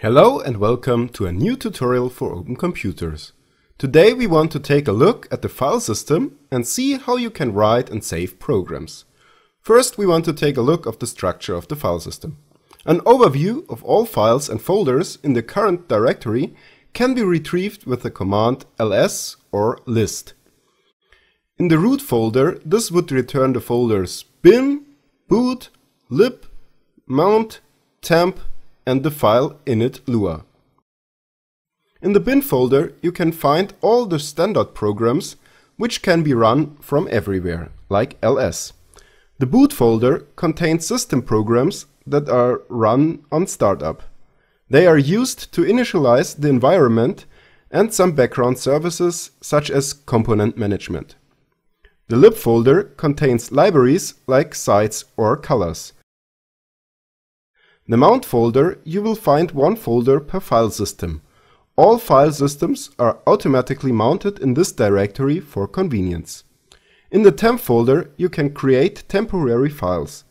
Hello and welcome to a new tutorial for OpenComputers. Today we want to take a look at the file system and see how you can write and save programs. First we want to take a look at the structure of the file system. An overview of all files and folders in the current directory can be retrieved with the command ls or list. In the root folder this would return the folders bin, boot, lib, mount, temp, and the file init.lua. In the bin folder you can find all the standard programs which can be run from everywhere, like ls. The boot folder contains system programs that are run on startup. They are used to initialize the environment and some background services such as component management. The lib folder contains libraries like sites or colors. The mount folder, you will find one folder per file system. All file systems are automatically mounted in this directory for convenience. In the temp folder, you can create temporary files.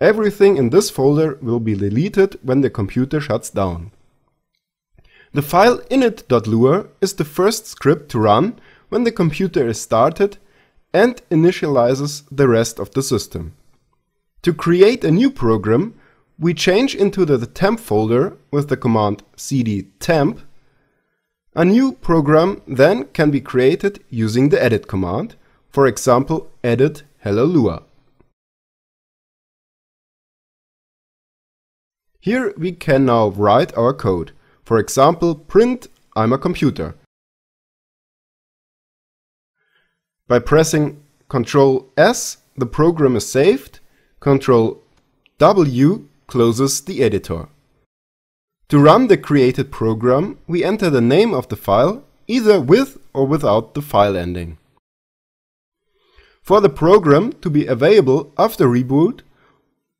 Everything in this folder will be deleted when the computer shuts down. The file init.lua is the first script to run when the computer is started and initializes the rest of the system. To create a new program, we change into the temp folder with the command cd temp. A new program then can be created using the edit command, for example edit hello Lua. Here we can now write our code, for example print I'm a computer. By pressing Ctrl S the program is saved, Ctrl W closes the editor. To run the created program, we enter the name of the file, either with or without the file ending. For the program to be available after reboot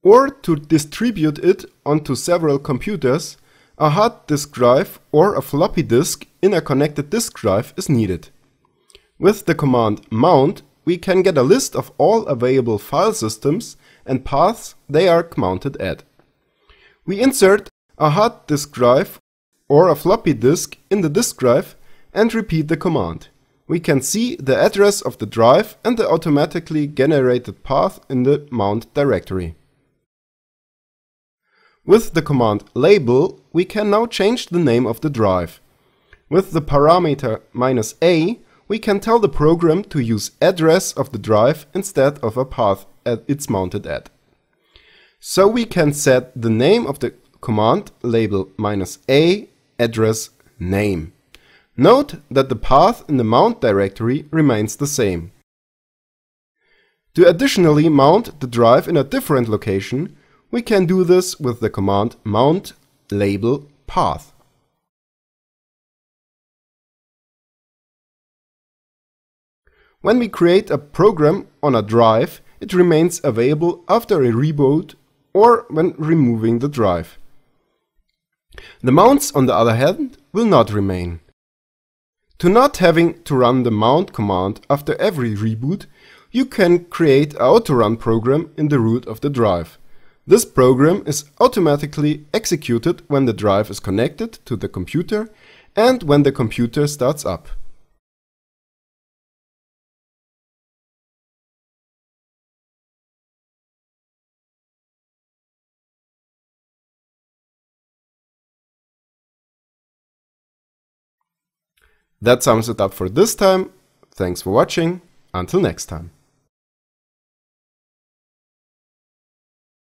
or to distribute it onto several computers, a hard disk drive or a floppy disk in a connected disk drive is needed. With the command mount, we can get a list of all available file systems and paths they are mounted at. We insert a hard disk drive or a floppy disk in the disk drive and repeat the command. We can see the address of the drive and the automatically generated path in the mount directory. With the command label, we can now change the name of the drive. With the parameter -a, we can tell the program to use address of the drive instead of a path it's mounted at. So we can set the name of the command label -a address name. Note that the path in the mount directory remains the same. To additionally mount the drive in a different location, we can do this with the command mount label path. When we create a program on a drive, it remains available after a reboot or when removing the drive. The mounts, on the other hand, will not remain. To not having to run the mount command after every reboot, you can create an auto-run program in the root of the drive. This program is automatically executed when the drive is connected to the computer and when the computer starts up. That sums it up for this time. Thanks for watching. Until next time.